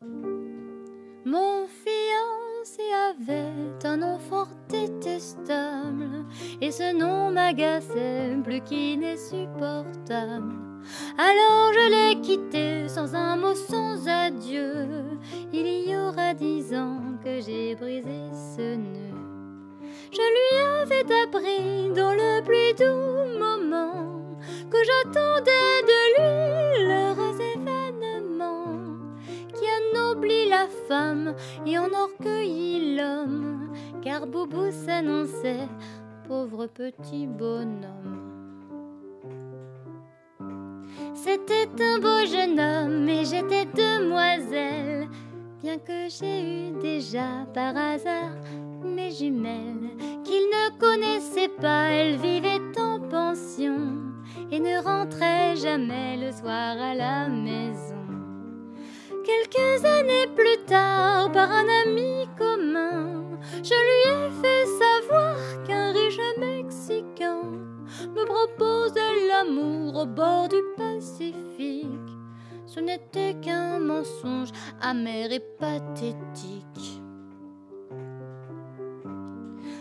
Mon fiancé avait un nom fort détestable, et ce nom m'agaçait plus qu'insupportable. Alors je l'ai quitté sans un mot, sans adieu. Il y aura 10 ans que j'ai brisé ce nœud. Je lui avais appris dans le plus doux moment que j'attendais de lui l'heureux événement qui ennoblit la femme et en orgueillit l'homme, car Boubou s'annonçait, pauvre petit bonhomme. C'était un beau jeune homme et j'étais demoiselle, bien que j'ai eu déjà par hasard mes jumelles qu'il ne connaissait pas. Elles vivaient en pension et ne rentraient jamais le soir à la maison. Quelques années plus tard, par un ami commun, je lui ai fait savoir qu'un riche Mexicain me propose l'amour au bord du Pacifique. Ce n'était qu'un mensonge amer et pathétique.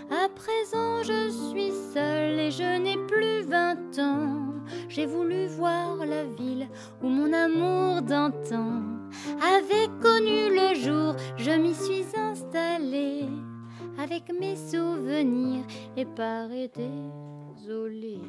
À présent je suis seule et je n'ai plus 20 ans. J'ai voulu voir la ville où mon amour d'antan avait connu le jour. Je m'y suis installée avec mes souvenirs et paraît désolée.